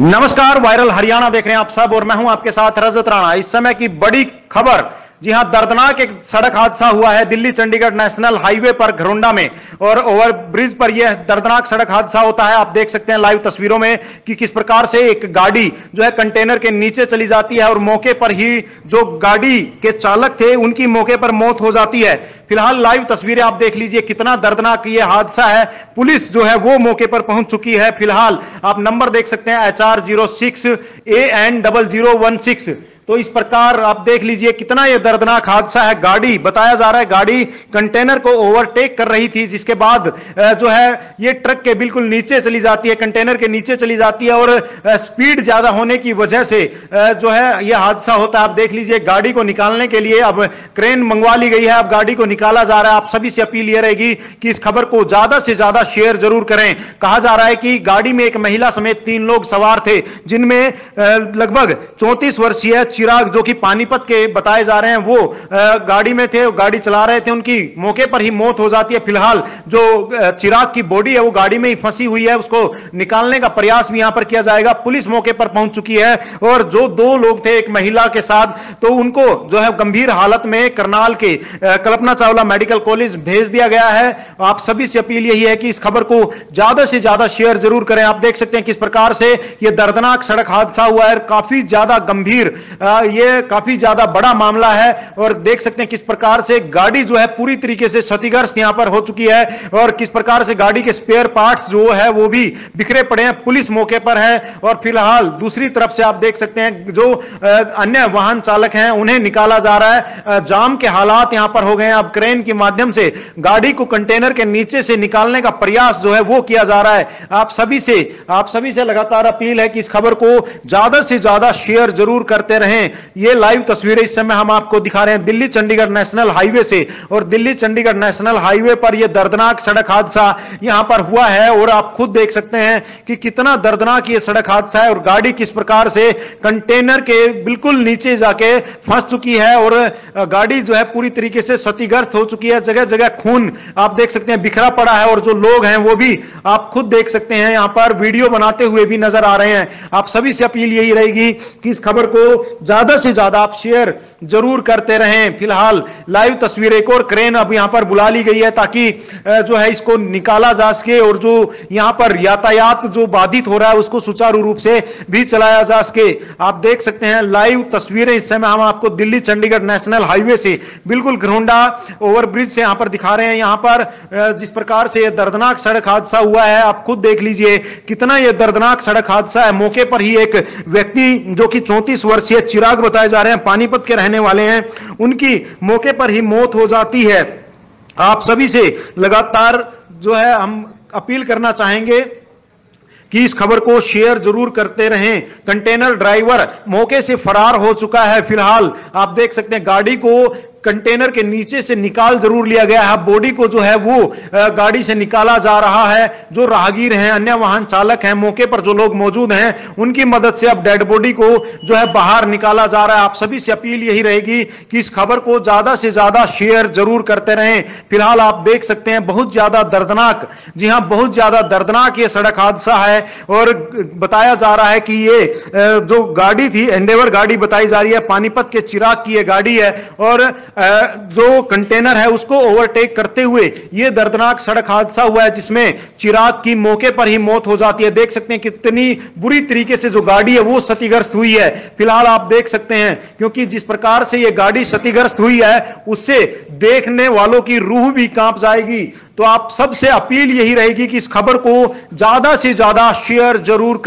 नमस्कार, वायरल हरियाणा देख रहे हैं आप सब और मैं हूं आपके साथ रजत राणा। इस समय की बड़ी खबर, जी हां, दर्दनाक एक सड़क हादसा हुआ है दिल्ली चंडीगढ़ नेशनल हाईवे पर घरोंडा में और ओवरब्रिज पर यह दर्दनाक सड़क हादसा होता है। आप देख सकते हैं लाइव तस्वीरों में कि किस प्रकार से एक गाड़ी जो है कंटेनर के नीचे चली जाती है और मौके पर ही जो गाड़ी के चालक थे उनकी मौके पर मौत हो जाती है। फिलहाल लाइव तस्वीरें आप देख लीजिए, कितना दर्दनाक ये हादसा है। पुलिस जो है वो मौके पर पहुंच चुकी है। फिलहाल आप नंबर देख सकते हैं HR 06 AN 0016। तो इस प्रकार आप देख लीजिए कितना यह दर्दनाक हादसा है। गाड़ी, बताया जा रहा है, गाड़ी कंटेनर को ओवरटेक कर रही थी, जिसके बाद जो है ये ट्रक के बिल्कुल नीचे चली जाती है, कंटेनर के नीचे चली जाती है और स्पीड ज्यादा होने की वजह से जो है यह हादसा होता है। आप देख लीजिए गाड़ी को निकालने के लिए अब क्रेन मंगवा ली गई है, अब गाड़ी को निकाला जा रहा है। आप सभी से अपील यह रहेगी कि इस खबर को ज्यादा से ज्यादा शेयर जरूर करें। कहा जा रहा है कि गाड़ी में एक महिला समेत 3 लोग सवार थे, जिनमें लगभग 34 वर्षीय चिराग, जो कि पानीपत के बताए जा रहे हैं, वो गाड़ी में थे, गाड़ी चला रहे थे, उनकी मौके पर ही मौत हो जाती है। फिलहाल जो चिराग की बॉडी है वो गाड़ी में ही फंसी हुई है, उसको निकालने का प्रयास भी यहां पर किया जाएगा। पुलिस मौके पर पहुंच चुकी है और जो 2 लोग थे एक महिला के साथ, तो उनको जो है गंभीर हालत में करनाल के कल्पना चावला मेडिकल कॉलेज भेज दिया गया है। आप सभी से अपील यही है कि इस खबर को ज्यादा से ज्यादा शेयर जरूर करें। आप देख सकते हैं किस प्रकार से यह दर्दनाक सड़क हादसा हुआ है। काफी ज्यादा गंभीर, ये काफी ज्यादा बड़ा मामला है और देख सकते हैं किस प्रकार से गाड़ी जो है पूरी तरीके से क्षतिग्रस्त यहां पर हो चुकी है और किस प्रकार से गाड़ी के स्पेयर पार्ट्स जो है वो भी बिखरे पड़े हैं। पुलिस मौके पर है और फिलहाल दूसरी तरफ से आप देख सकते हैं जो अन्य वाहन चालक हैं उन्हें निकाला जा रहा है। जाम के हालात यहां पर हो गए हैं। अब क्रेन के माध्यम से गाड़ी को कंटेनर के नीचे से निकालने का प्रयास जो है वो किया जा रहा है। आप सभी से लगातार अपील है कि इस खबर को ज्यादा से ज्यादा शेयर जरूर करते रहें। ये लाइव तस्वीरें इस समय हम आपको दिखा रहे हैं दिल्ली चंडीगढ़ नेशनल हाईवे से और दिल्ली चंडीगढ़ नेशनल हाईवे पर यह दर्दनाक सड़क हादसा यहां पर हुआ है और आप खुद देख सकते हैं कि कितना दर्दनाक यह सड़क हादसा है और गाड़ी किस प्रकार से कंटेनर के बिल्कुल नीचे जाके फंस चुकी है और गाड़ी जो है पूरी तरीके से क्षतिग्रस्त हो चुकी है। जगह जगह खून आप देख सकते हैं बिखरा पड़ा है और जो लोग हैं वो भी आप खुद देख सकते हैं यहां पर वीडियो बनाते हुए भी नजर आ रहे हैं। आप सभी से अपील यही रहेगी कि इस खबर को ज्यादा से ज्यादा आप शेयर जरूर करते रहें। फिलहाल लाइव तस्वीर, एक और क्रेन अब यहां पर बुला ली गई है ताकि जो है इसको निकाला जा सके और जो यहां पर यातायात जो बाधित हो रहा है उसको सुचारू रूप से भी चलाया जा सके। आप देख सकते हैं लाइव तस्वीरें इस समय हम आपको दिल्ली चंडीगढ़ नेशनल हाईवे से बिल्कुल घरोंडा ओवरब्रिज से यहां पर दिखा रहे हैं। यहां पर जिस प्रकार से यह दर्दनाक सड़क हादसा हुआ है आप खुद देख लीजिए कितना यह दर्दनाक सड़क हादसा है। मौके पर ही एक व्यक्ति जो कि 34 वर्षीय चिराग बताए जा रहे हैं, पानीपत के रहने वाले हैं, उनकी मौके पर ही मौत हो जाती है। आप सभी से लगातार जो है हम अपील करना चाहेंगे कि इस खबर को शेयर जरूर करते रहें। कंटेनर ड्राइवर मौके से फरार हो चुका है। फिलहाल आप देख सकते हैं गाड़ी को कंटेनर के नीचे से निकाल जरूर लिया गया है, बॉडी को जो है वो गाड़ी से निकाला जा रहा है। जो राहगीर हैं, अन्य वाहन चालक हैं, मौके पर जो लोग मौजूद हैं, उनकी मदद से अब डेड बॉडी को जो है बाहर निकाला जा रहा है। आप सभी से अपील यही रहेगी कि इस खबर को ज्यादा से ज्यादा शेयर जरूर करते रहें। फिलहाल आप देख सकते हैं बहुत ज्यादा दर्दनाक, जी हाँ, बहुत ज्यादा दर्दनाक ये सड़क हादसा है और बताया जा रहा है कि ये जो गाड़ी थी, एंडेवर गाड़ी बताई जा रही है, पानीपत के चिराग की ये गाड़ी है और जो कंटेनर है उसको ओवरटेक करते हुए यह दर्दनाक सड़क हादसा हुआ है, जिसमें चिराग की मौके पर ही मौत हो जाती है। देख सकते हैं कितनी बुरी तरीके से जो गाड़ी है वो क्षतिग्रस्त हुई है। फिलहाल आप देख सकते हैं क्योंकि जिस प्रकार से यह गाड़ी क्षतिग्रस्त हुई है उससे देखने वालों की रूह भी कांप जाएगी। तो आप सबसे अपील यही रहेगी कि इस खबर को ज्यादा से ज्यादा शेयर जरूर